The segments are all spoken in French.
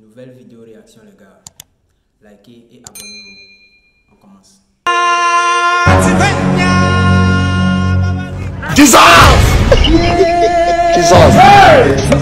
Nouvelle vidéo réaction les gars. Likez et abonnez-vous. On commence. Dissolve. Hey. Ah!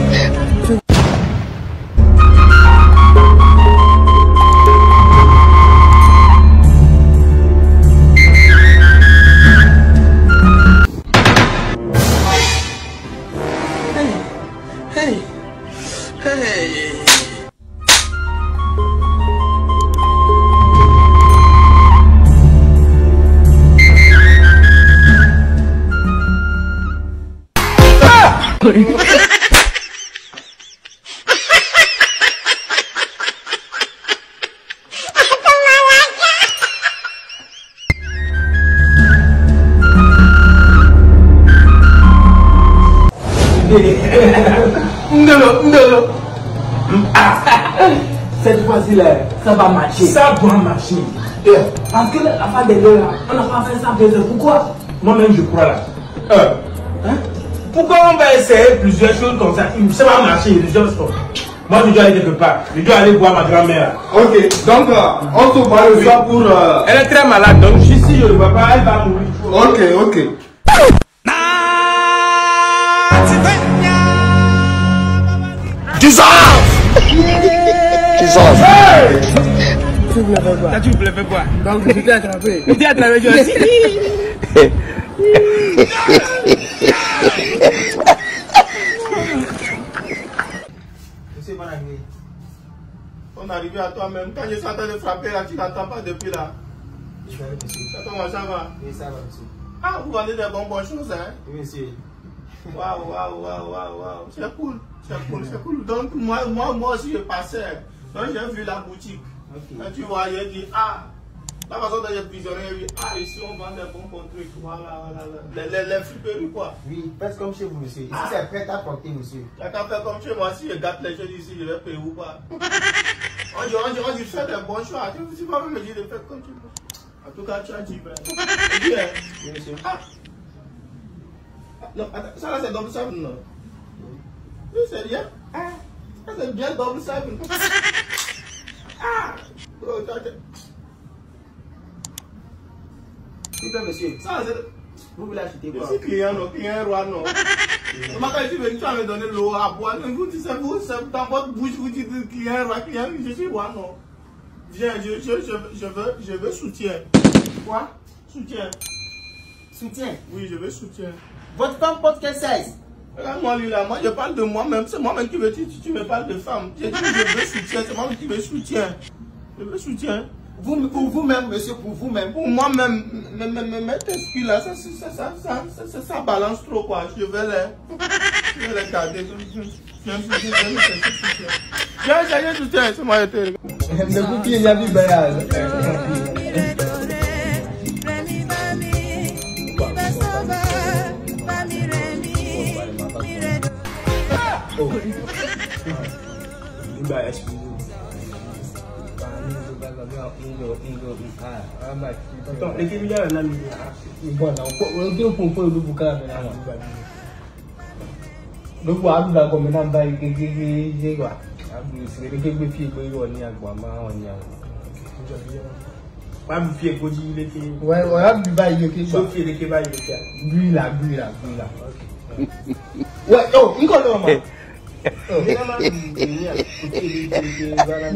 Non. Cette fois-ci là, ça va marcher. Ça va marcher. Parce que la fin des deux là, on n'a pas fait ça plusieurs. Pourquoi? Moi-même je crois là. Pourquoi on va essayer plusieurs choses comme ça? Ça va marcher, les gens sont. Moi je dois aller quelque part. Je dois aller voir ma grand-mère. Ok, donc on se voit le soir pour. Elle est très malade, donc si je ne vois pas, elle va mourir. Ok. Dissolve. Hey! Tu me le fais quoi? Donc je t'ai attrapé. Tu t'es attrapé, je suis. Monsieur Managui, on est arrivé à toi-même. Quand je suis en train de frapper là, tu n'attends pas depuis là. Oui, comment ça va? Oui, ça va, monsieur. Ah, vous vendez des bonnes choses, hein? Oui, monsieur. Waouh. C'est cool. Donc moi aussi je passais. Donc j'ai vu la boutique. Okay. Et tu vois, j'ai dit la façon dont j'ai visionné, j'ai dit ici on vend des bons trucs. Voilà. Les friperies quoi. Oui, faites comme chez vous monsieur. Ici c'est prêt à porter monsieur. Quand on fait comme chez moi, si je gâte les choses ici, je vais payer ou pas. On dit fais des bons choix. Tu vas me dire de faire comme tu veux. En tout cas tu as dit vrai. Oui monsieur. Non, attends, ça là c'est double sable, non? Oui, c'est rien. Ça c'est bien double sable. Oh, s'il vous plaît, monsieur. Ça c'est. Vous voulez acheter quoi? Je suis client roi, non. Comment quand je suis venu, tu vas me donner l'eau à boire. Vous, tu sais, vous, dans votre bouche, vous dites client roi, je suis roi, non. Viens, je veux soutien. Quoi? Soutien. Soutien? Oui, je veux soutien. Votre femme porte quelle size? Regarde-moi lui là, moi je parle de moi-même, c'est moi-même qui me dis, tu me parles de femme. J'ai dit je veux soutien, c'est moi-même qui me soutien. Je veux soutien. Pour vous-même, monsieur, pour vous-même. Pour moi-même, mais tes skis là, ça balance trop quoi. Je vais les garder. J'ai un soutien, c'est moi qui te regarde. Le bouclier, il y a du ballage. Bah,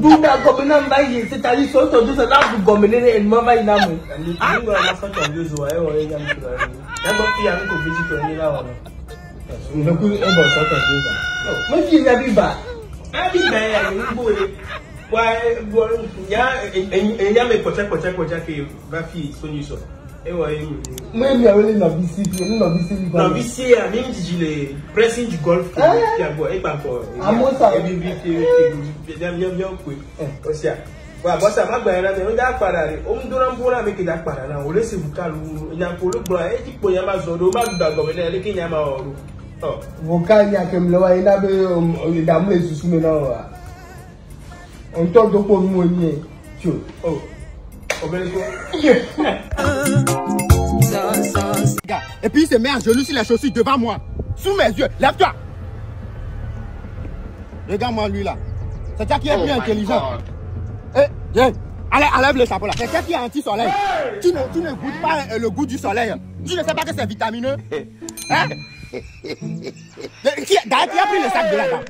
Buda gomenan bayi, c'est-à-dire surtout c'est là vous gomenez et maman il n'a pas. Et puis il se met à genoux sur les chaussures devant moi. Sous mes yeux, lève-toi. Regarde-moi lui là. C'est ça qui est plus intelligent. Allez, enlève le chapeau là. C'est ça qui est anti-soleil. Hey, tu ne goûtes pas le goût du soleil. Tu ne sais pas que c'est vitamineux. Hein? Qui a pris le sac de là-bas?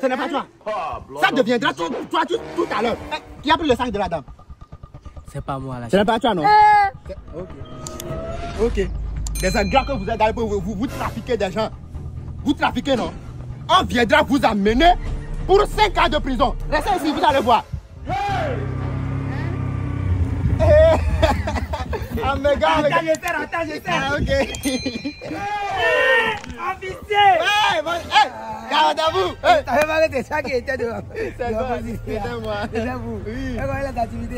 Ce n'est pas toi. Ça deviendra toi tout à l'heure. Qui a pris le sac de la dame? C'est pas moi là. Ce n'est pas toi non? Ok. Des ingrats que vous êtes allés pour vous trafiquez des gens. Vous trafiquez non? On viendra vous amener pour 5 ans de prison. Restez ici, vous allez voir. Ah, mais gars, attends, je sais. Ah, ok. Officier! Hey, bon, hey! Garde à vous! T'avais parlé de ça qui était devant. C'est moi, c'était moi. C'est vous. Oui. Et voilà l'activité.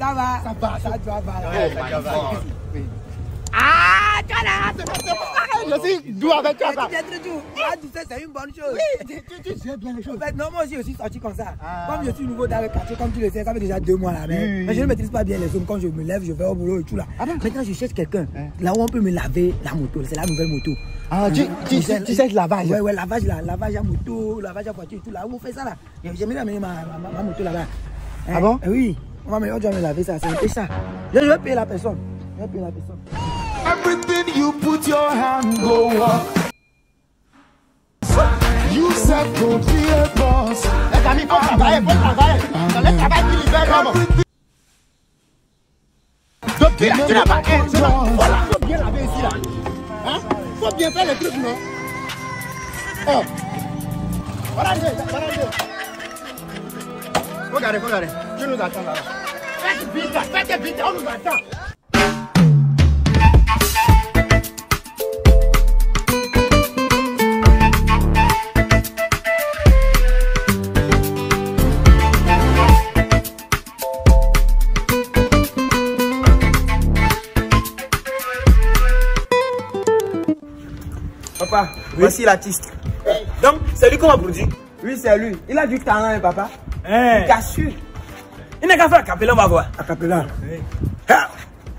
Ça va. Ah, tu as la race! C'est pour ça que je suis doux avec toi. C'est une bonne chose. Oui, tu sais bien les choses. En fait, non, moi je suis sorti comme ça. Comme je suis nouveau dans le quartier, comme tu le sais, ça fait déjà 2 mois là. Mais je ne maîtrise pas bien les hommes. Quand je me lève, je vais au boulot et tout là. Maintenant, je cherche quelqu'un là où on peut me laver la moto. C'est la nouvelle moto. Ah, tu sais le lavage? Ouais, lavage à moto, lavage à voiture et tout là. Où on fait ça là? J'aimerais amener ma moto là-bas. Ah bon? Oui. On doit me laver ça. C'est ça. Je vais payer la personne. Everything you put your hand go up. You said go be a boss. Les amis, faut travailler. Dans le travail qui libère l'homme. Donc tu n'as pas un jour. Voilà, faut bien laver ici là. Hein? Faut bien faire les trucs, non? Oh. Voilà. Regardez. Je nous attends là. Faites vite, on nous attend. Papa, voici l'artiste. Donc, c'est lui qu'on va produire. Oui, c'est lui. Il a du talent, hein, papa. Hey. Il a su. Il n'a qu'à faire à Capella, on va voir. À Capella. Hey.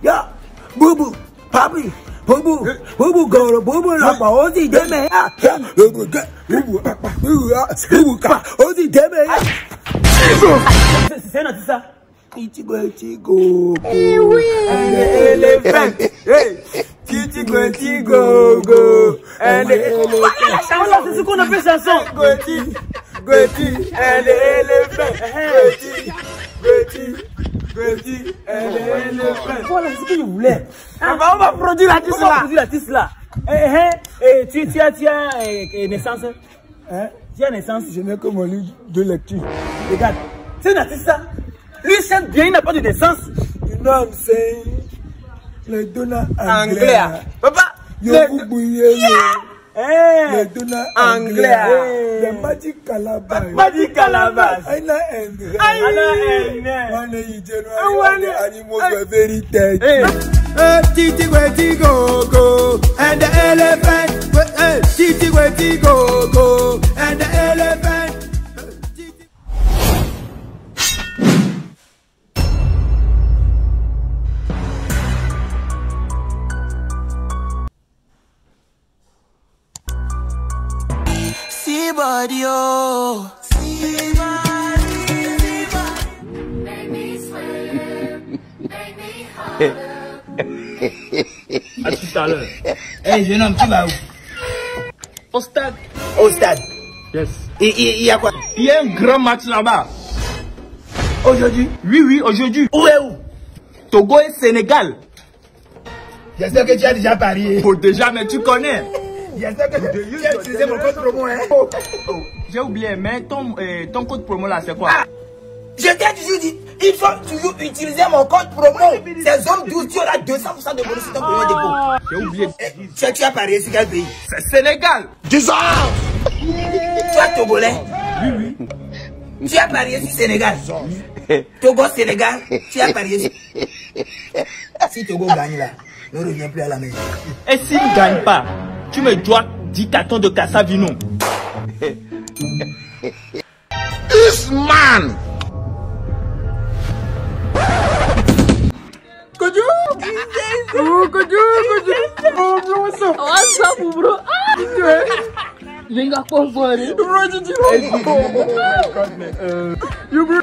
Ya, boubou, papi, boubou, goro, boubou, lamba, ozi, deme, ya. Boubou, ka, ozi, deme, ya. C'est un artiste, ça. Itigo. Eh oui. Hey. Go. Elle est c'est ce qu'on appelle chanson. Gotti, elle est élephant. Gotti, elle est élephant. Voilà ce que je voulais. On va produire l'artiste là. Tu as naissance. Hein? Tu as naissance. Je n'ai que mon livre de lecture. Regarde, c'est un artiste ça. Lui chante bien, il n'a pas de naissance. Non, c'est... Le donna anglais. Papa, vous bouillez. Le donna anglais. Le magic calabar. Animal. A tout à l'heure. Hey, jeune homme, tu vas où? Au stade. Yes. Il y a quoi? Il y a un grand match là-bas. Aujourd'hui? Oui, aujourd'hui. Où est où? Togo et Sénégal. J'espère que tu as déjà parié. Oh, déjà, mais tu connais. J'espère que tu as utilisé mon code promo, hein? Oh, j'ai oublié, mais ton code promo là, c'est quoi? Ah, je t'ai toujours dit, il faut toujours utiliser mon code promo. Ces hommes 12, tu auras 200% de bonus sur ton premier dépôt. J'ai oublié. Tu as parié sur quel pays? C'est Sénégal. 10 ans. Tu es Togolais? Oui. Tu as parié sur Sénégal? Togo-Sénégal, tu as parié sur... Si Togo gagne là, ne reviens plus à la maison. Et s'il ne gagne pas, tu me dois 10 cartons de Cassavino. Usman! Kodjo! What's up, bro? Jenga kwa fwari. Ubraji jino. Yubro.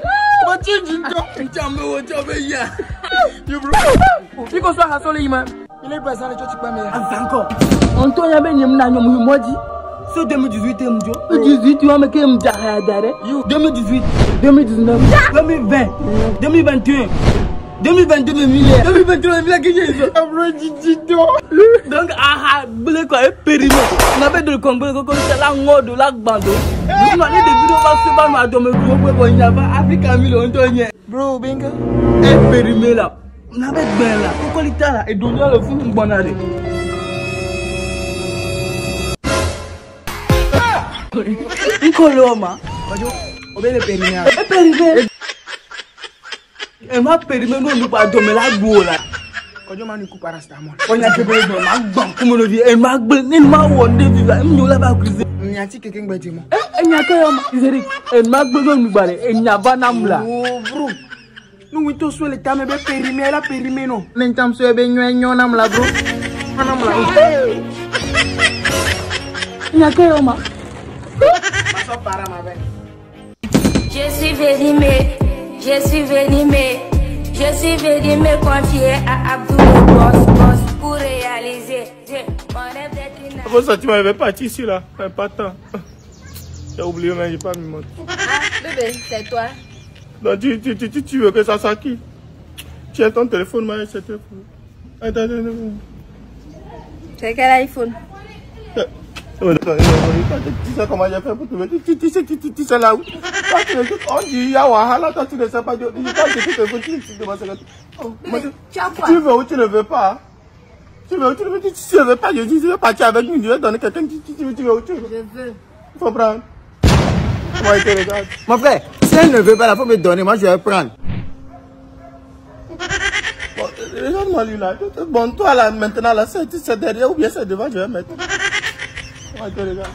Wache jinga. Chame wachabe ya. Yubro. Niko swa hasole ima. Ile pesa na chochi kwa meya. Azanko. Antonia benye mna nyomu yumoji. So 2018 mjo. 2018 wa meke mjaha dare. 2018, 2019, 2020, 2021. 2022 le milliard. 2022 le milliard que j'ai eu. Donc, ah, bleu quoi, périmé. On avait de Congo, c'est la mode, la bande. Nous m'avons des vidéos par ce moment, Africa Mille, bro, bingo. Et périmé là. On avait bien là. Pourquoi l'état là? Et donner le fond une bonne année. Il coloma. On va le périmé. Périmé. Et ma périmée, nous pas dormir la boule. Quand je m'en occupe par Astamon, on a fait des banques, comme on le dit, et ma bonne, il m'a wondé vivant, nous l'avons accusé. Il n'y a quelqu'un qui m'a dit, il n'y a qu'un homme, et ma bonne, il n'y a pas d'âme là. Nous, on est tous les temps, mais périmée, la périmée, non. L'entame, c'est bien, il n'y a qu'un homme là, bro. Il n'y a qu'un homme. Je suis périmée. Je suis venu me confier à Abdou Boss pour réaliser mon rêve d'être une âme. Comment ça, tu m'avais parti ici là? Pas tant. J'ai oublié, mais j'ai pas mis mon temps. Ah, bébé, c'est toi. Non, tu veux que ça s'acquitte? Tiens ton téléphone, moi, c'est ton téléphone. Attends. C'est quel iPhone? Tu sais comment j'ai fait pour trouver. Tu sais là où. On dit Yawahala, toi tu ne sais pas. Tu veux ou tu ne veux pas. Tu veux ou tu ne veux pas. Si tu ne veux pas, je dis tu veux partir avec nous. Je vais donner quelqu'un qui tu veux ou tu veux. Je veux. Il faut prendre. Moi je te regarde. Mon frère, si elle ne veut pas, il faut me donner. Moi je vais prendre. Regarde-moi lui là. Bon, toi là maintenant, là, c'est derrière ou bien c'est devant, je vais mettre. Moi je te regarde.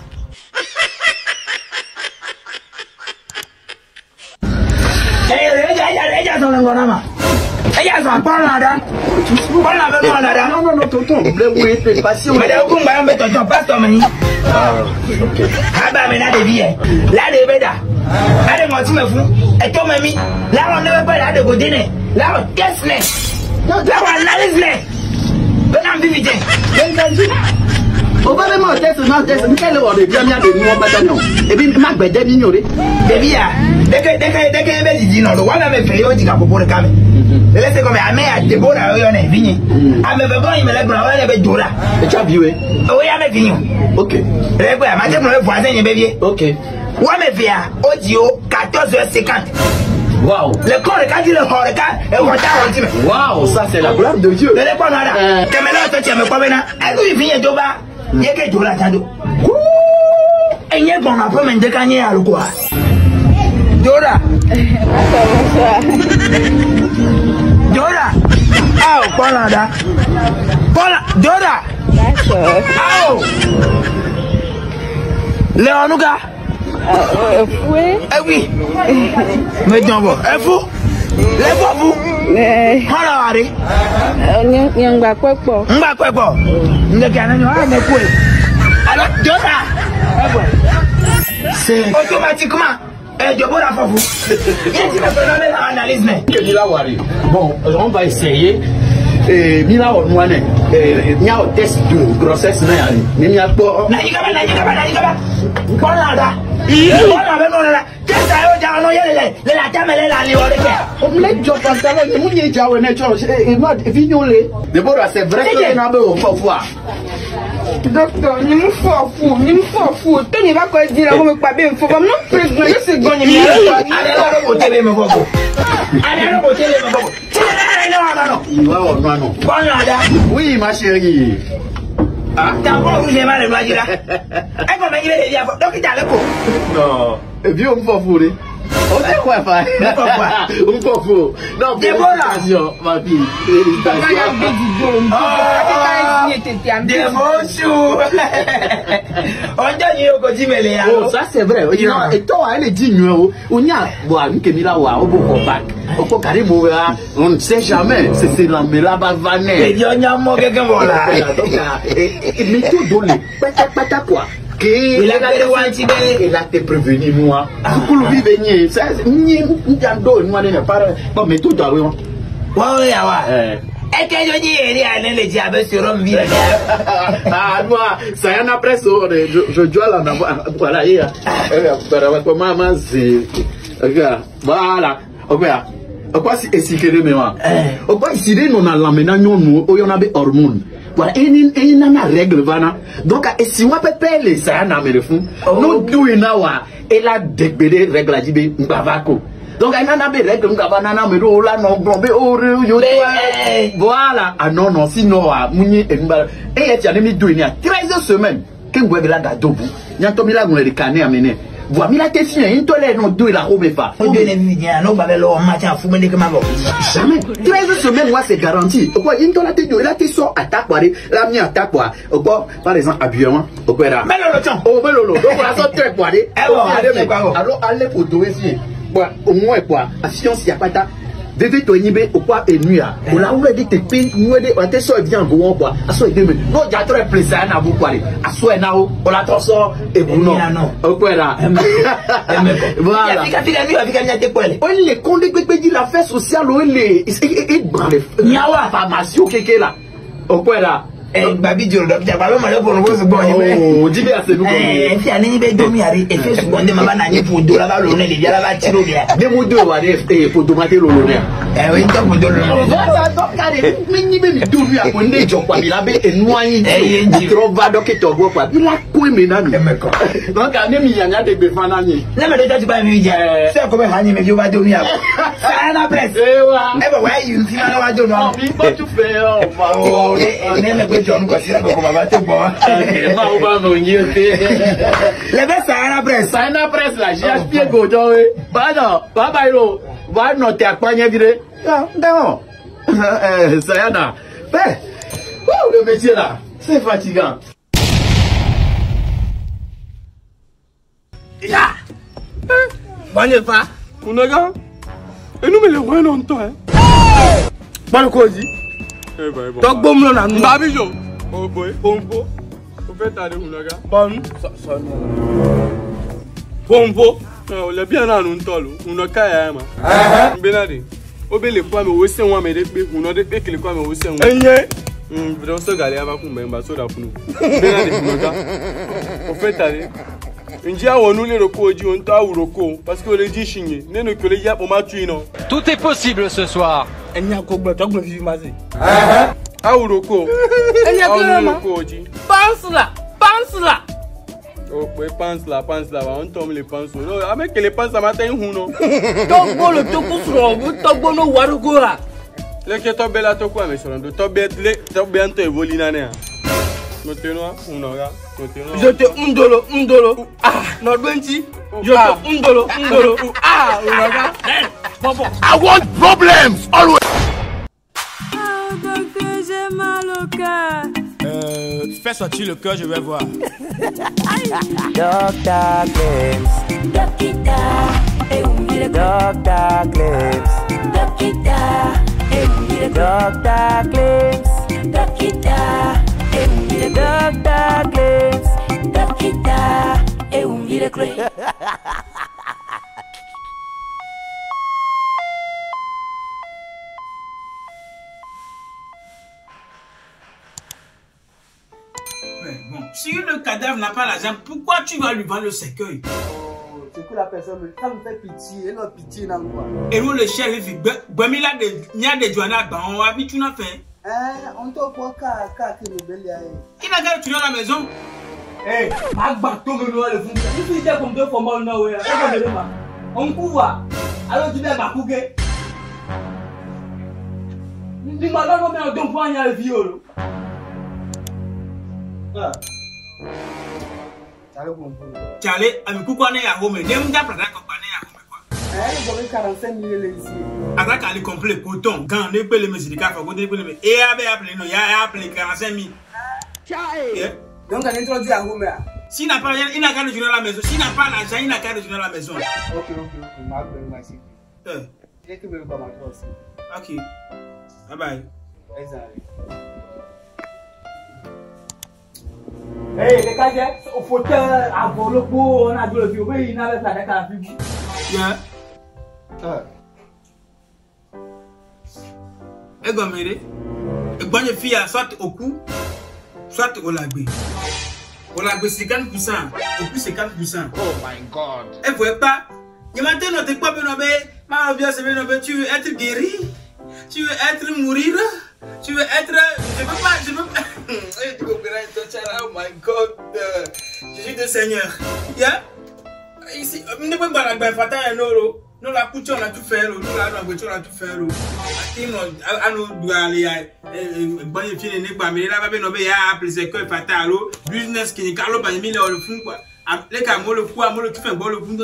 Non, dès que les gens disent non, le roi m'a fait le diga pour le camé. C'est comme la mère de Bora, on est venu. Ah, mais bon, il me l'a bras, on est Dora. Et tu as vu, oui, on est venu. Ok. Et voilà, maintenant, le voisin est bélier. Ok. Ouais, mais via audio 14h50. Waouh. Le corps, quand il le corps, et on t'a rendu. Waouh, ça c'est la gloire de Dieu. Le répondant là. Caméra, tu as me promené. Et lui, il vient d'Oba. Il y a que Dora, t'as dit. Et il y a qu'on a promené de gagner à l'ouquoi. Dora. Dora. Ow, Polada. Pola, Dora. Ow. Leonuga. Oui. Eh oui. Mais tu en vois. Eh fou. Lève-vous. Hola, Ari. On va quoi pour? On va quoi pour? On va quoi? Alors, Dora. C'est automatiquement. Je vous l'analyse. Bon, on va essayer. Mila on moi né. Il y a un test de grossesse là. Mais il y a pas. Docteur, il me faut fou, il me faut fou. Tu ne vas pas dire que je ne peux pas bien. Il faut comme non, président, je sais que je ne peux pas bien. Allez, on va au téléphone. Oui, ma chérie. T'as encore bougé mal le loisir là. Et comment il est déjà. Donc il t'a le coup. Non, et bien on me faut fou. On sait quoi faire. On me faut fou. Non, félicitations, ma fille. Félicitations. Dévotion. On t'a dit au côté mais ça c'est vrai. Et toi elle dit nous on a boire que Mila wa au combat. Au faut caribou on ne sait jamais c'est la Mila bavaner. Et on a moqué comme voilà. Et mais tout donné. Pata pata quoi. Il a été prévenu, moi. Et que je dis, il y a les diables sur un vieux. Ah, moi, ça y en a presque. Je dois l'en avoir. Voilà, il y a. Maman, c'est. Voilà. Au quoi c'est écrit, mais moi. Au quoi c'est écrit, on a l'emménage, on a des hormones. Voilà, il y a une règle, voilà. Donc, si on peut payer, ça y en a, mais le fond. Nous, nous, il y a. Et là, débédé, règle à Dibé, Mbavako. Donc, il y a des règles, voilà. Ah non, non, sinon, et tu as mis 13 semaines. Qu'est-ce que tu as dit? Tu as dit que tu as dit jamais. 13 semaines, c'est garanti. Par exemple, habillement, au moins quoi, si on s'y a pas ta bébé toinibé au quoi et nuit à on a ouvert des tépines, nous on te soit bien bon quoi, à soi demain, non j'ai trop plaisir à n'avoir quoi, à soi nao, on la transforme et bon non, au quoi là, voilà, on les condés que dit la fête sociale, on les, il y a la formation quelque là, au quoi là. Babi Dieu, docteur, pas mal pour nous. Oh, dis bien, c'est nous. Si on est bédomari, et c'est ce qu'on demande à pour de la ballonne, il y a la bâtiment. Des mots de l'arrêt pour tomater le l'honneur. Eh oui, tant que de l'honneur. Donc, je ne sais pas comment va te voir. Le métier là, c'est fatigant. Et nous me le voyons en toi. Donc bon non non. Babijo. Oh boy. Pompo. On fait t'aller où là gars? Bon. Pompo. On l'a bien là nous tolo. On a qu'à aimer. Ah ah. Benadi. On peut les fois mais aussi on va mettre des. On a des pieds que les fois mais aussi on. Enye. Vraiment ça galère avec nous mais on va se rafouler. Benadi nous gars. On fait t'aller. Un dia on nous les rocos dit on t'a ou rocos parce que les dit chingé. Ne nous que les gars pour m'attuer non. Tout est possible ce soir. Enya kogba togba vivimasi. Ah ah. Auroko. Enya kogba. Pense là. Oh ouais, pense là, on tombe les penses. Non, avec les penses ça matin huno. Togbo le toko sro, togbo no warugo là. Le que tobbe la toko mais sur le tobbe le tobbe anto evoli nane. Continua, huno là. Continua. Je te undolo, undolo. Ah, no benti. Je te undolo, undolo. Ah, huno là. I want problems always. Ah, parce que j'ai mal au cœur. Fais sortir le cœur, je vais voir. Doctor Glimpse. Doctor. Et où il est Doctor Glimpse. Doctor. Et où il est Doctor Glimpse. Doctor. Et où il est Doctor Glimpse. Doctor. Et où il est Glimpse. Si le cadavre n'a pas la jambe, pourquoi tu vas lui vendre le cercueil? Oh, c'est que la personne, ça me fait pitié, elle a pitié dans quoi? Et où le chef vit, Bamila de Joana, on a vu, tu n'as fait. On t'a pas qu'à qui le bélier. Qui n'a qu'à tuer dans la maison? Eh, Agba, tout le noir le fond. Je suis déjà comme deux fois mal, non, ouais. On couvre. Alors tu viens à Bakouké. Dis-moi, non, mais on donne pas, il y a le viol. Ah. Allez, à quoi n'est à Rome, n'aime pas la compagnie à Rome. Vous avez 45 000 ici. Avec un complet coton, quand les pelles musicales, vous avez appelé, et appelé 45 000. Donc, on introduit à Rome. S'il n'a pas rien, il n'a qu'à le jouer à la maison. S'il n'a pas l'argent, il n'a qu'à le jouer à la maison. Ok, ma belle, ma chérie. Et tu veux pas m'entendre aussi. Ok. Bye bye. Exact. Hey, les gars, au fauteuil, à volo, on a le bureau, il n'a pas la vie. Et comme il est, une bonne fille a soit au cou, soit au labé. Au labé, c'est 50%, au cou, c'est 40%. Oh my god. Et vous voyez pas, il m'a dit, notre quoi, ma vie, c'est bien, tu veux être guéri, tu veux être mourir. Tu veux être. Je veux pas. Tu comprends, oh my god. Jésus de Seigneur. Yeah? Ici, nous ne pouvons pas la faire. Nous la couture, on a tout fait. Nous la voiture, on a tout fait. Nous doit aller. Bon, il finit les pas. Mais il a pas appelé que fatal. Business qui n'est qu'à l'eau, il a le fond. Les camo, le poids, le tout fait, bon, le fond.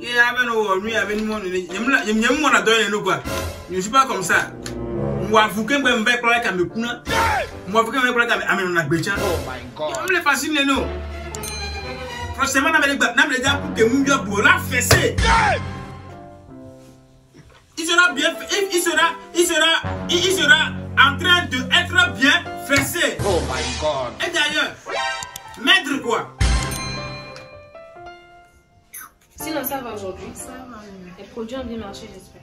Il y avait nos nuits avec nous. Il y a mon adoré, nous quoi. Je ne suis pas comme ça. Moi, vous pouvez me faire croire qu'à me coudre. Moi, vous pouvez me faire croire qu'à me coudre. Oh my god. Il me fascine, non. Franchement, je me dis pour que mon Dieu pour la fessée. Il sera en train d'être bien fessé. Oh my god. Et d'ailleurs, maître quoi? Sinon, ça va aujourd'hui. Ça va. Les produits ont bien marché, j'espère.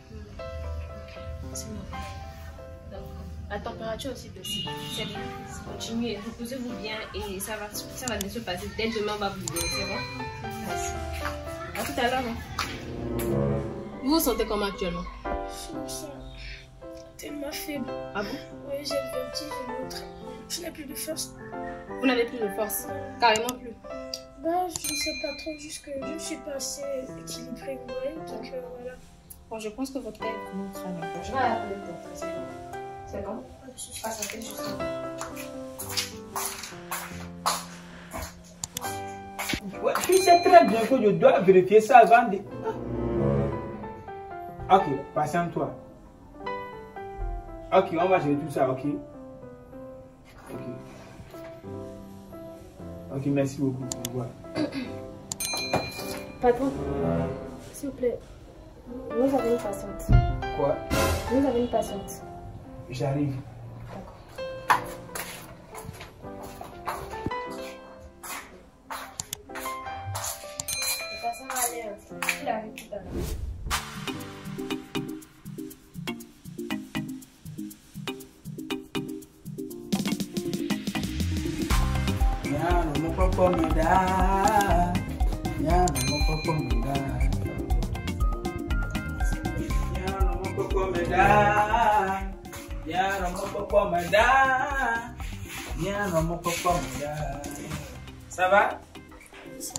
Sinon. La température aussi baisse. C'est bien. Continuez, reposez-vous bien et ça va bien se passer. Dès demain, on va vous dire. C'est bon? Merci. À tout à l'heure. Vous vous sentez comment actuellement? Je me sens tellement faible. Ah bon? Oui, j'ai le petit, j'ai l'autre. Je n'ai plus de force. Vous n'avez plus de force? Carrément plus? Bah, je ne sais pas trop, juste que je ne suis pas assez équilibrée. Ouais, donc voilà. Bon, je pense que votre père commence à la prochaine. Ouais, c'est bon, je passe à quelque chose. Ouais, tu sais très bien que je dois vérifier ça avant de... Ok, patiente-toi. Ok, on va gérer tout ça, ok? Ok, merci beaucoup. Au revoir. Patron, s'il vous plaît, nous avons une patiente. Quoi? Nous avons une patiente. J'arrive. De toute façon, allez, il arrive tout à l'heure. Yaro moko mada, yaro moko mada. Ça va? Ça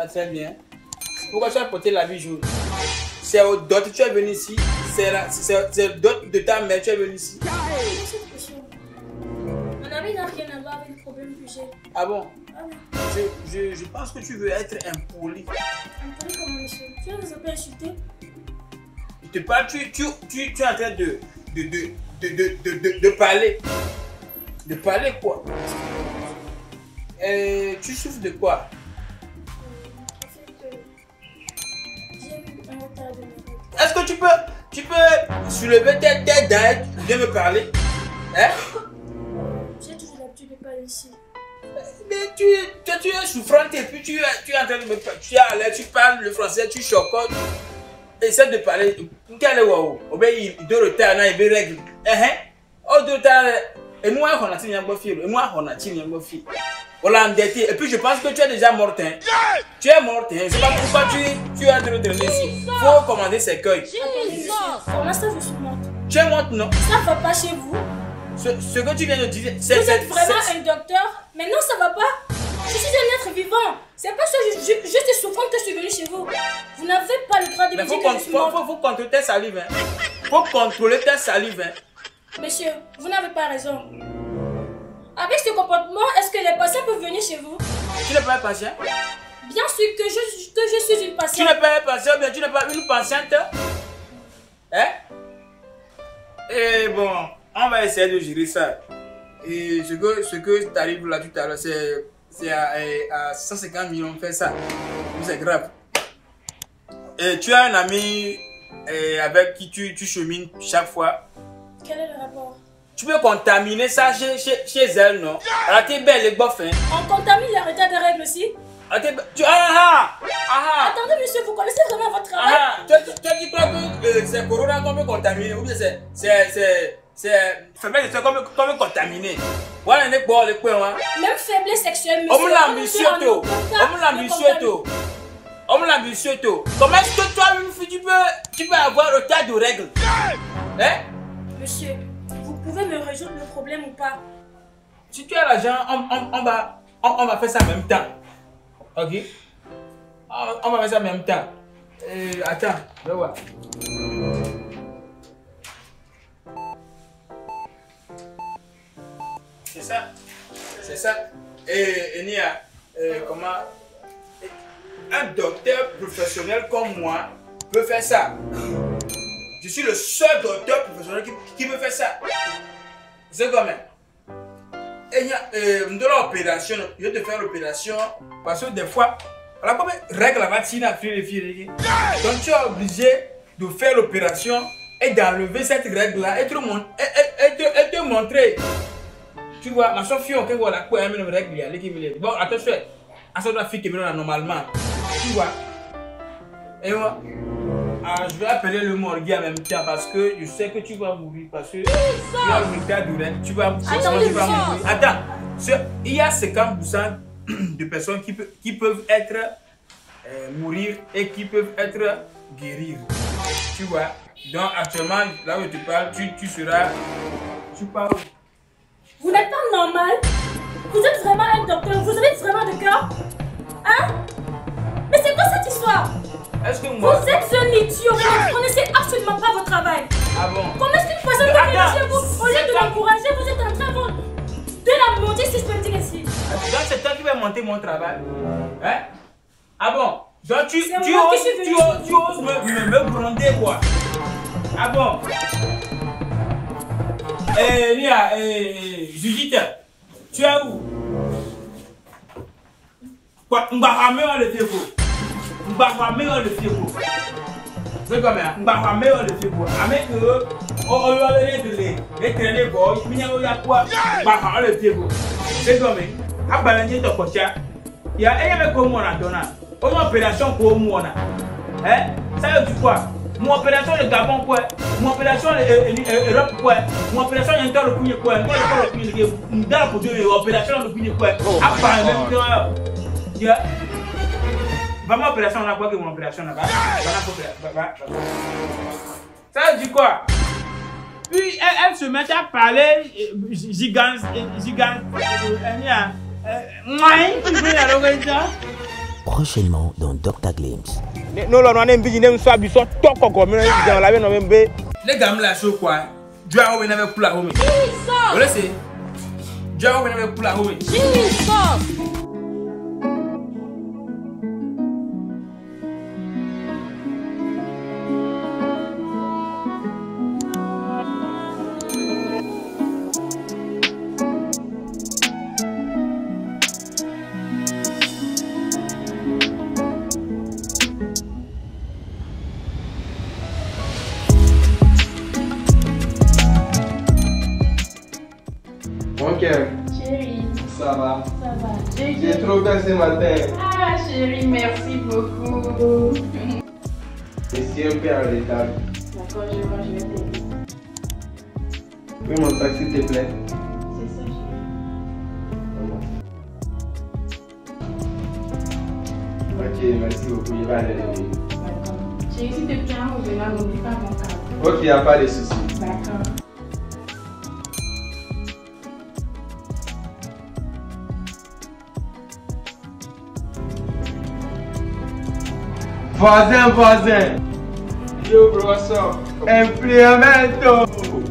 va très bien. Pourquoi tu as porté la vie jaune? C'est au dot que tu es venu ici. C'est le dot de ta mère que tu es venu ici. Mon ami n'a rien à voir avec le problème que j'ai. Ah bon? Ah oui. Je pense que tu veux être impoli. Impoli comment, monsieur? Tu veux nous appeler insulter? Je te parle, tu es en train de parler. De parler quoi? Tu souffres de quoi? En fait, j'ai eu un retard de mes... Est-ce que tu peux soulever tes têtes d'arrêt de me parler? Hein? J'ai toujours l'habitude de parler ici. Mais tu es souffrante et puis tu es en train de me parler. Tu es à l'aise, tu parles le français, tu chocottes. Essaie de parler. Quel est waouh? Obéi de retard, il veut régler. Oh, de retard. Et moi, on a signé un beau fil. Voilà, endetté. Et puis, je pense que tu es déjà morte. Hein? Tu es morte. Hein? Je ne sais pas pourquoi tu es en train de donner ici. Il faut commander ses cueils. Comment ça, je suis morte? Tu es morte, non? Ça ne va pas chez vous. Ce que tu viens de dire, c'est... Vous êtes vraiment un docteur? Mais non, ça ne va pas. Je suis un être vivant. C'est pas ça, juste souffrante que je suis venue chez vous. Vous n'avez pas le droit de me dire que je suis morte. Faut contrôler ta salive. Hein. Faut contrôler ta salive. Hein. Monsieur, vous n'avez pas raison. Avec ce comportement, est-ce que les patients peuvent venir chez vous? Tu n'es pas un patient? Bien sûr que je suis une patiente. Tu n'es pas un patient, mais tu n'es pas une patiente. Hein? Et bon, on va essayer de gérer ça. Et ce que t'arrive là tout à l'heure, c'est... C'est à 150 millions faire ça. C'est grave. Et tu as un ami avec qui tu chemines chaque fois. Quel est le rapport? Tu peux contaminer ça chez elle, non? Ah, t'es belle et bof, hein? On contamine le retard des règles aussi? Ah, t'es belle. Attendez, monsieur, vous connaissez vraiment votre travail? Tu as dit quoi que c'est Corona qu'on peut contaminer? Ou bien c'est faiblesse qu'on peut contaminer? Voilà, on est bon, les points, hein? Même faiblesse sexuelle, monsieur. On me l'a, monsieur, tôt. Comment est-ce que toi, une fille, tu peux avoir retard de règles? Hein? Monsieur. Vous pouvez me résoudre le problème ou pas? Si tu as l'argent, on va faire ça en même temps. Ok? On va faire ça en même temps. Attends, je vais voir. C'est ça? C'est ça? Et Nia, comment? Un docteur professionnel comme moi peut faire ça. Je suis le seul docteur professionnel qui me fait ça. C'est comme ça. Et de l'opération, je vais te faire l'opération parce que des fois, alors comme règle la vaccine à filles. Donc tu es obligé de faire l'opération et d'enlever cette règle-là et te montrer. Tu vois, ma soeur, on voit la quoi, elle me règle. Bon, attention, à ce la fille qui me donne normalement. Tu vois. Et moi. Ah, je vais appeler le morgue en même temps parce que je sais que tu vas mourir parce que tu vas mourir. Attends, il y a 50% de personnes qui peuvent être mourir et qui peuvent être guérir. Tu vois. Donc actuellement, là où tu parles, tu parles. Vous n'êtes pas normal. Vous êtes vraiment un docteur. Vous avez vraiment de cœur. Hein? Mais c'est quoi cette histoire? Moi... Vous êtes un idiot, vous ne connaissez absolument pas votre travail. Ah bon? Comment est-ce qu'une personne peut dénoncer vous? Au lieu de l'encourager, vous êtes en train de la monter si je peux dire ici. Donc c'est toi qui vas monter mon travail. Hein? Ah bon? Donc tu oses me gronder quoi? Ah bon? Nia, Judith, tu es où? Quoi? On va ramener le téléphone. C'est comme ça, on va faire ça. Vraiment opération là, quoi que mon opération là-bas. Ça dit quoi? Puis elle se met à parler gigante. Prochainement dans Dr Glimpse. Non, non, non, les gars me la chauffent quoi. Tu as oublié avec poula homie. Vous laissez. Tu as oublié avec poula homie. J'ai trop bien ce matin. Ah chérie, merci beaucoup. Je suis un peu à l'étable. D'accord, je vais t'aider. Oui, mon sac, s'il te plaît. C'est ça, chérie. Ok, merci beaucoup, je vais aller dormir. D'accord. Chérie, si tu viens au vélo, n'oublie pas mon carton. Ok, il n'y a pas de soucis. D'accord. Voisin, yo professeur, implémento.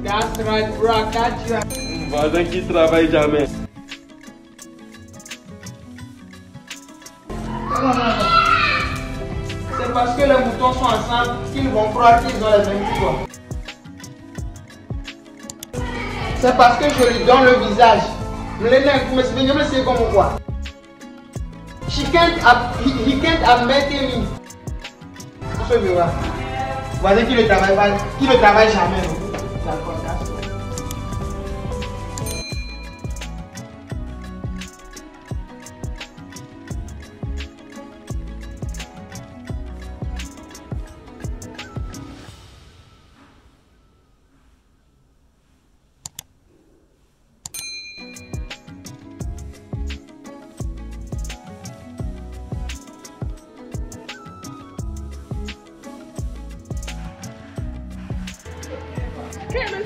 That's right bro, that's right. Voisin qui travaille jamais. C'est parce que les moutons sont ensemble qu'ils vont croire qu'ils ont les mêmes choix. C'est parce que je lui donne le visage. Mais c'est comme quoi? He can't admit me. Voisin qui ne travaille jamais. D'accord, d'accord.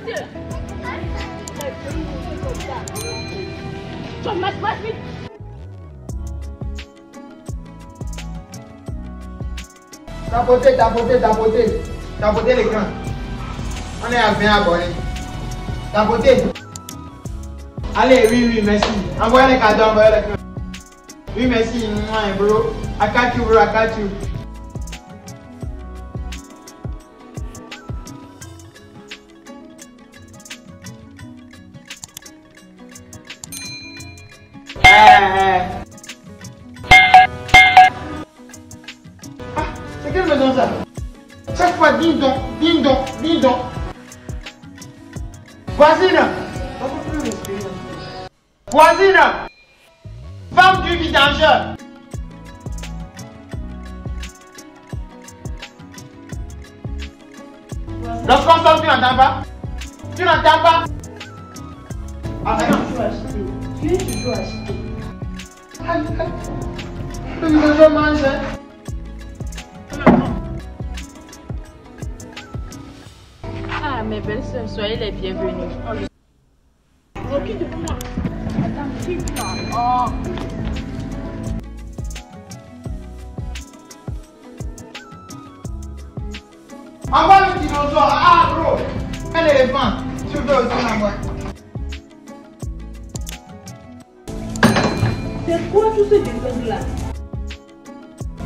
Match. Tapotez l'écran. On est à 20 abonnés. Tapotez. Allez, oui, merci. Envoyez les cadeaux, envoyez les cadeaux. Oui, merci, moi, bro. I got you. Chaque fois, ding dong. Voisine, femme du vidangeur. Lorsqu'on sort, tu n'entends pas. Arrête. Tu dois acheter. Aïe. Le vidangeur mange. Ah, mes belles soeurs, soyez les bienvenues. Occupe de moi. Attends, suis-moi. Envoie le dinosaure. Ah, bro. Un éléphant. Tu veux aussi l'envoyer. C'est quoi tout ce dinosaure là?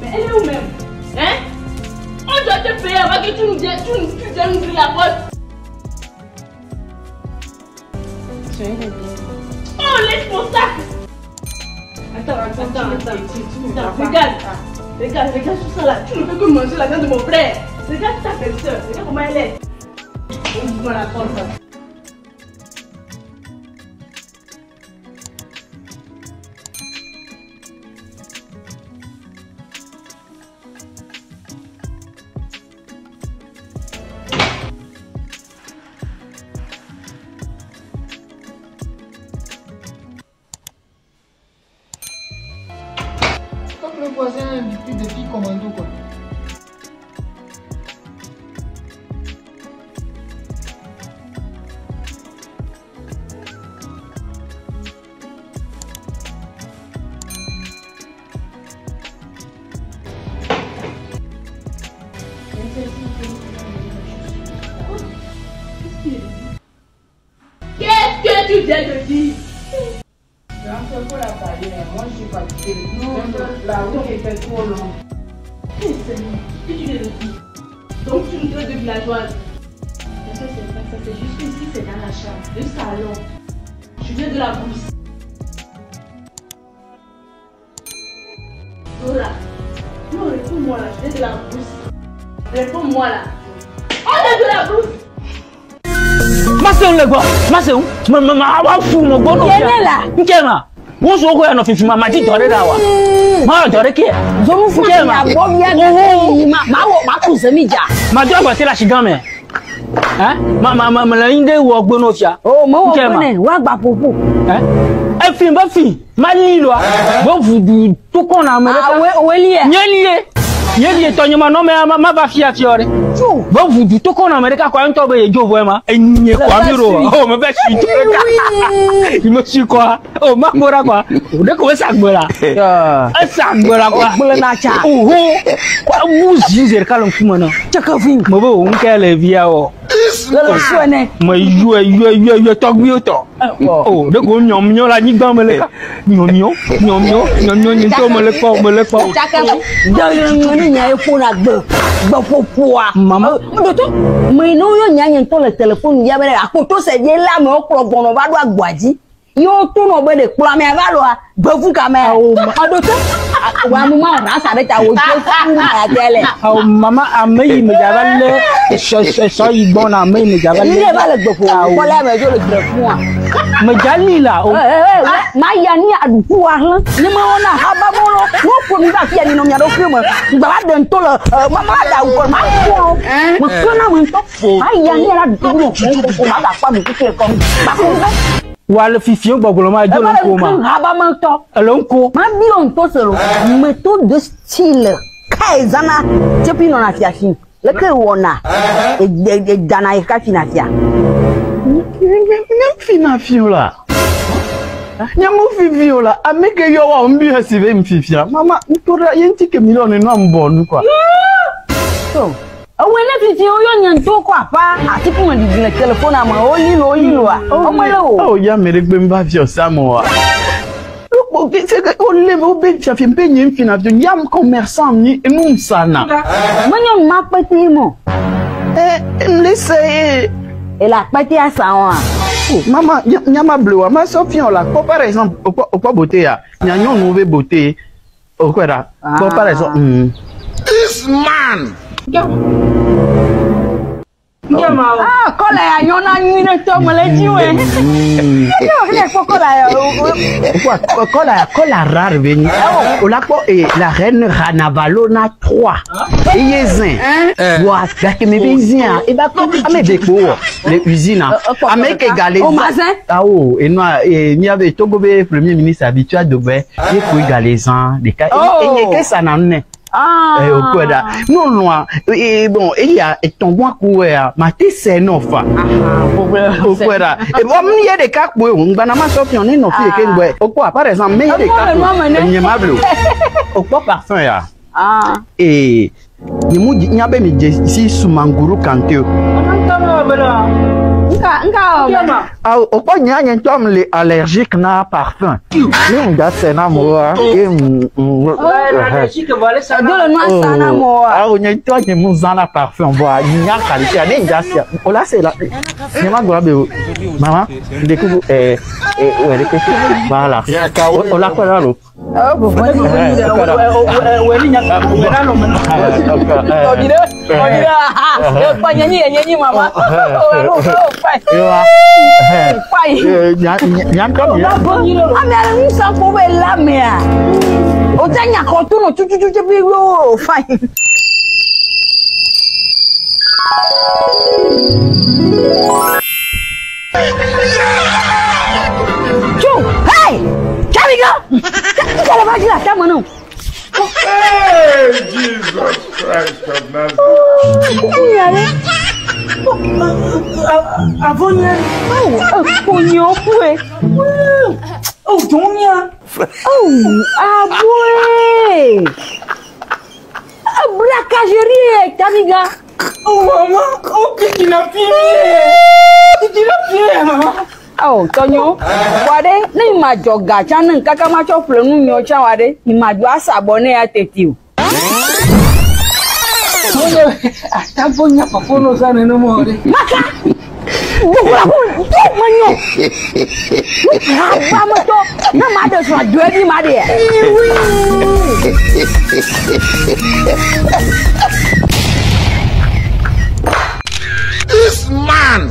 Mais elle est où même? Hein? On doit te payer avant que tu nous ouvrir la porte. Oh, laisse mon sac! Attends, regarde tout ça là, tu ne fais que manger la viande de mon frère. Regarde ta belle soeur, regarde comment elle est. Ouvre-moi la porte. Le voisin a invité des filles commando quoi. Qu'est-ce que tu viens de dire? Moi je suis pas quitté. Non, la route était trop longue. Et tu l'as dit. Donc tu me traites de villageoise. Mais ça c'est pas ça, c'est juste ici, c'est dans la chambre, le salon. Je viens de la bourse. Voilà. Non, réponds-moi là, je viens de la bourse. Réponds-moi là. On est de la bourse. Massé où? Maman, fou, mon bon. Qui est là? Bonjour, Maman, le fifion, de style. Zana, Et la pâté à ça, maman, il y a ma bleue, ma Sophie, on l'a. Par exemple, au quoi beauté, il y a une mauvaise beauté. Au quoi là? Par exemple, this man. Ah, colère, il y en a une tombe, les dieux. Colère rare venue. On l'a pas et la reine Ranavalona 3. Il est zin. Voilà, que mes voisins, et bah, comme mes décors, les usines. Avec égalé. Ah, oh, et moi, et il y avait Togobé, premier ministre habitué à Dové, et puis Galézan, des cas. Et ça n'en est. Ah, non, non, et bon, il y a ton bois couvert, ma tête c'est non, fa. Et bon, il y a des cas où on va n'amasser on est non, fait au quoi, par exemple, mais il y a des cas où on est au quoi parfum, ya. Ah, et il y a même ici sous Mangourou Kanté. Ah, au point, il y a un homme allergique à parfum. Il y a un amour. Allergique, voilà, ça donne un amour. Ah, on est toi qui mousse dans la parfum. Voilà, il y a un qualité. Oh là, c'est là. C'est ma grave. Maman, découvre. Voilà. On l'a quoi là, l'autre? Ah, vous voyez, vous voyez, vous voyez, vous voyez, Hey, Jesus Christ of Nazareth. Oh, Domia. Oh, aboué. Ah, bracagerie, Tamiga. Oh, maman. Oh, tu l'as pied. Tu l'as pied, maman. Oh, Tonyo, wade, ni majo gacha nang kaka macho flenu nyocha wade, ni majo asabone ya tetiu. Tonyo, atapo nya papono sana no more. Maka, bukla bul, buk manyo. Apa macho, na mado swa dueli madi. This man.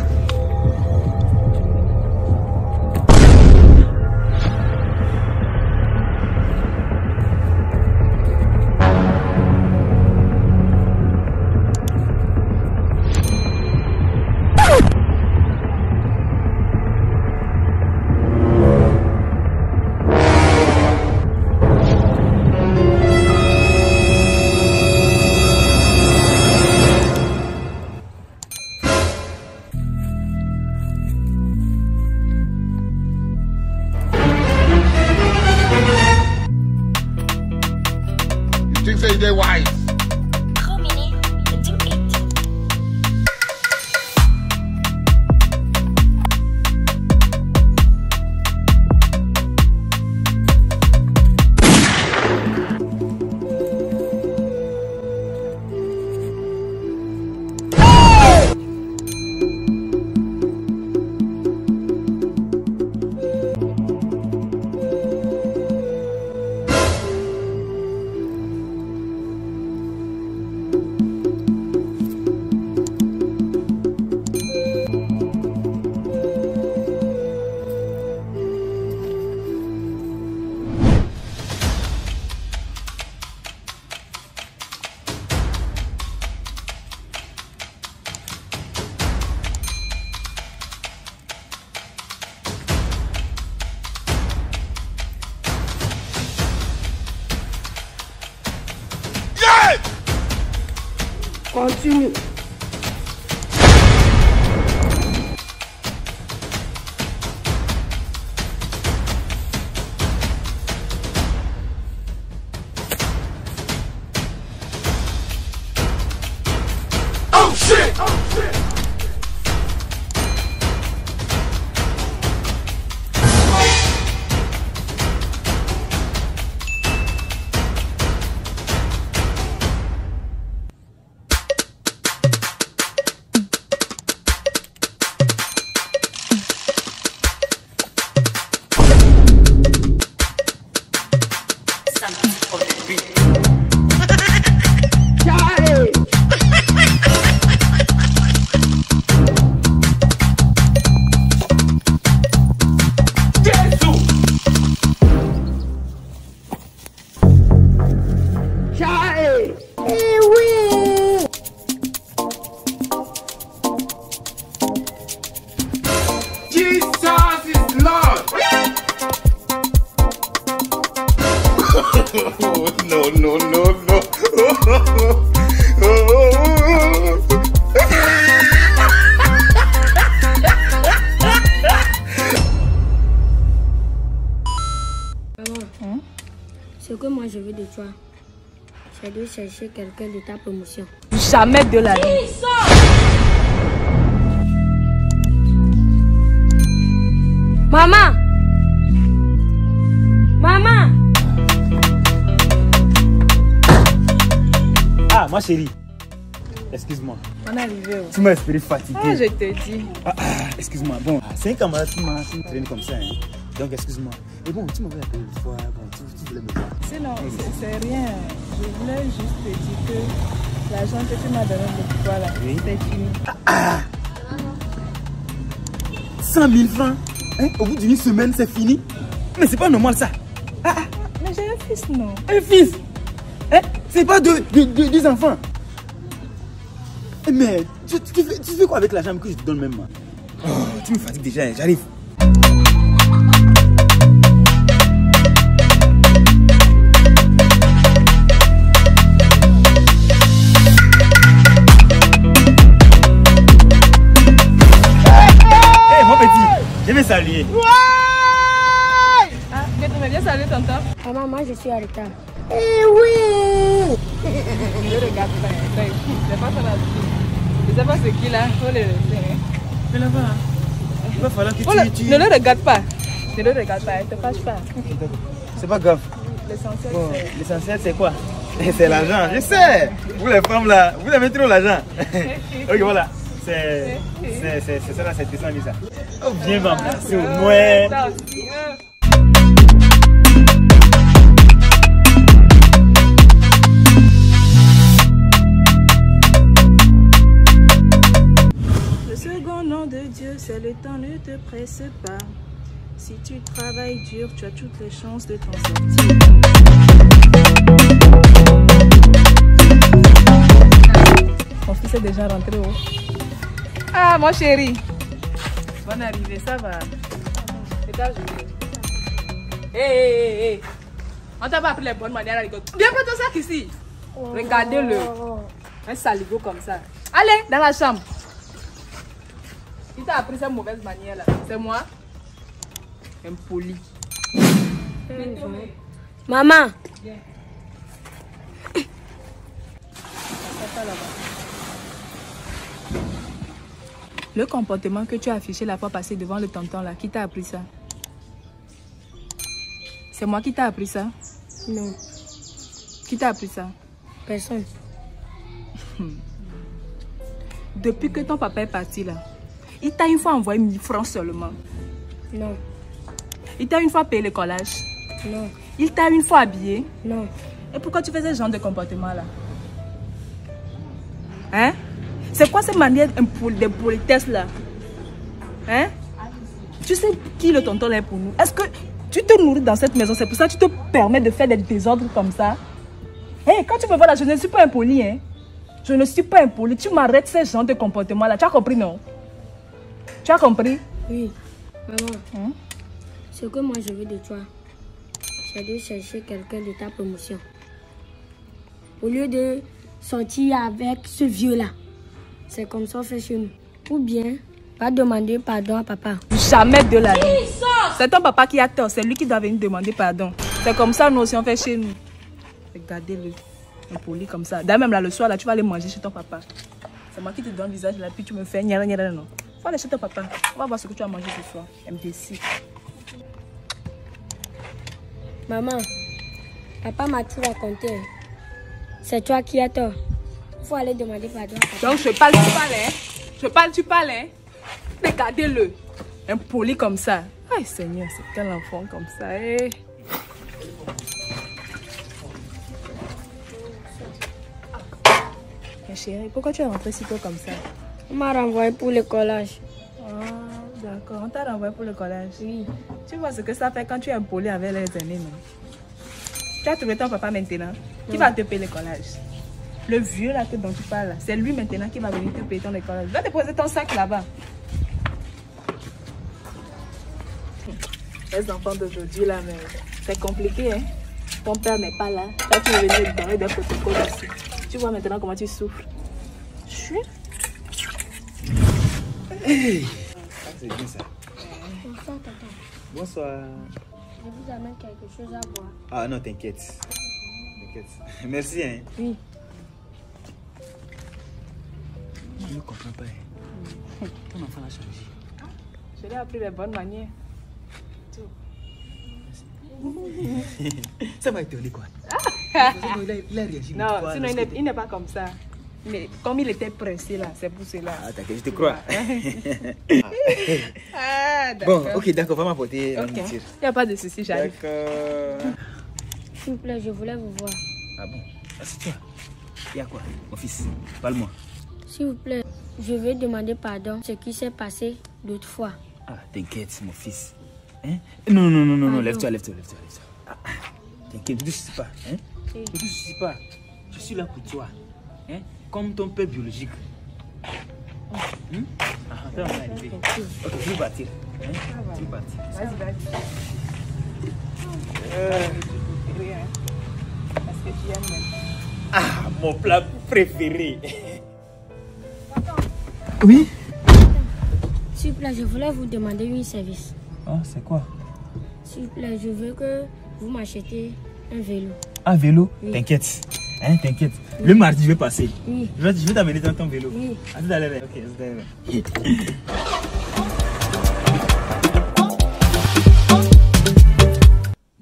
Continue. shit! Oh shit! Ce que moi je veux de toi, c'est de chercher quelqu'un de ta promotion. Jamais de la vie. Maman! Maman! Ah, ma chérie. Excuse-moi. On est arrivé. Tu m'as espéré fatigué. Ah, je te dis. Excuse-moi. Bon, c'est un camarade qui m'a traîné comme ça. Hein. Donc, excuse-moi. Et bon, tu m'avais appelé une fois. Bon, tu voulais me voir. Sinon, c'est rien. Je voulais juste te dire que l'argent que tu m'as donné pour toi, là, oui, c'est fini. 100 000 francs hein? Au bout d'une semaine, c'est fini. Mais c'est pas normal, ça. Mais j'ai un fils, non? Un fils hein? C'est pas deux enfants. Mais tu fais quoi avec l'argent que je te donne même? Oh, tu me fatigues déjà, j'arrive. Je vais saluer. Ouais! Ah, tu me viens saluer tonton. Maman, moi je suis à l'état. Eh oui! Je regarde ça. C'est pas ça là. Je sais pas ce qu'il a. Faut le laisser. Mais là-bas, il va falloir que tu... Ne le regarde pas. Ne le regarde pas. Ne te fâche pas. C'est pas grave. L'essentiel bon, c'est... L'essentiel c'est quoi? C'est l'argent. Je sais! Vous les femmes là, vous avez trop l'argent. Ok, voilà. C'est ça là, c'est 200 000 ça. Oh, viens m'embrasser au moins. Le second nom de Dieu, c'est le temps, ne te presse pas. Si tu travailles dur, tu as toutes les chances de t'en sortir. Mon fils est déjà rentré au... Ah, mon chéri. Bonne arrivée, ça va. C'est ta journée. Hé, hé, hé. On t'a pas appris les bonnes manières à rigoler. Viens prendre ton sac ici. Oh. Regardez-le. Un saligo comme ça. Allez, dans la chambre. Il t'a appris ces mauvaises manières là. C'est moi. Impoli. Maman. Viens. Le comportement que tu as affiché la fois passée devant le tonton là, qui t'a appris ça? C'est moi qui t'a appris ça? Non. Qui t'a appris ça? Personne. Depuis que ton papa est parti là, il t'a une fois envoyé 1000 francs seulement? Non. Il t'a une fois payé le collage? Non. Il t'a une fois habillé? Non. Et pourquoi tu fais ce genre de comportement là? Hein? C'est quoi cette manière de politesse là? Hein? Tu sais qui le tonton est pour nous? Est-ce que tu te nourris dans cette maison? C'est pour ça que tu te permets de faire des désordres comme ça? Hé, hey, quand tu me vois là, je ne suis pas impoli, hein? Je ne suis pas impoli. Tu m'arrêtes ce genre de comportement là. Tu as compris, non? Tu as compris? Oui. Maman, hein? Ce que moi je veux de toi, c'est de chercher quelqu'un de ta promotion. Au lieu de sortir avec ce vieux là. C'est comme ça on fait chez nous. Ou bien, va demander pardon à papa. Jamais de la vie. C'est ton papa qui a tort. C'est lui qui doit venir demander pardon. C'est comme ça nous aussi on fait chez nous. Regardez-le. Impoli comme ça. D'ailleurs, même là, le soir, là, tu vas aller manger chez ton papa. C'est moi qui te donne le visage là, puis tu me fais gnara gnara non. Va aller chez ton papa, on va voir ce que tu as mangé ce soir. MDC. Maman, papa m'a tout raconté. C'est toi qui as tort. Faut aller demander pardon. Donc je parle, tu parles, hein. Je parle, tu parles, hein. Regardez-le. Impoli comme ça. Aïe Seigneur, c'est quel enfant comme ça, eh. Chérie, pourquoi tu es rentrée si tôt comme ça? On m'a renvoyé pour le collage. Ah, d'accord. On t'a renvoyé pour le collage? Oui. Tu vois ce que ça fait quand tu es impoli avec les aînés, non? Tu as trouvé ton papa maintenant. Qui va te payer le collage? Le vieux là dont tu parles, c'est lui maintenant qui va venir te payer ton collage. Va déposer ton sac là-bas. Les enfants d'aujourd'hui là, mais c'est compliqué, hein? Ton père n'est pas là. Toi, tu es venu dans des protocoles aussi. Tu vois maintenant comment tu souffres. Chut. Hey. Ah, c'est bien ça. Bonsoir, tata. Bonsoir. Je vous amène quelque chose à boire. Ah non, t'inquiète. T'inquiète. Merci, hein. Oui. Je ne comprends pas. Ton enfant l'a changé. Je l'ai appris les bonnes manières. Tout. Ça m'a étonné quoi. Non, sinon il n'est pas comme ça. Mais comme il était pressé là, c'est pour cela. Ah, t'inquiète, je te crois. Ah, bon, ok, d'accord, va m'apporter un petit. Il n'y a pas de souci, j'arrive. D'accord. S'il vous plaît, je voulais vous voir. Ah bon? Assieds-toi. Il y a quoi? Mon fils, parle-moi. S'il vous plaît, je vais demander pardon ce qui s'est passé l'autre fois. Ah, t'inquiète, mon fils. Hein? Non, non, non, non, non, lève-toi, lève-toi, lève-toi. Ah, t'inquiète, ne te soucie pas. Hein? Oui. Ne te soucie pas. Je suis là pour toi. Hein? Comme ton père biologique. Attends, on va arriver. Ok, je vais partir. Hein? Je vais partir. Vas-y, vas-y. Parce que tu aimes même. Ah, mon plat préféré. Oui? S'il vous plaît, je voulais vous demander un service. Ah, c'est quoi? S'il vous plaît, je veux que vous m'achetez un vélo. Un vélo? Oui. T'inquiète. Hein, t'inquiète. Oui. Le mardi, je vais passer. Oui. Je vais t'amener dans ton vélo. Oui. À tout à l'heure. Ok, à tout à l'heure.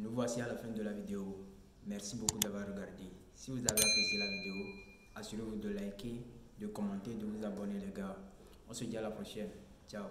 Nous voici à la fin de la vidéo. Merci beaucoup d'avoir regardé. Si vous avez apprécié la vidéo, assurez-vous de liker, de commenter, de vous abonner, les gars. On se dit à la prochaine. Ciao.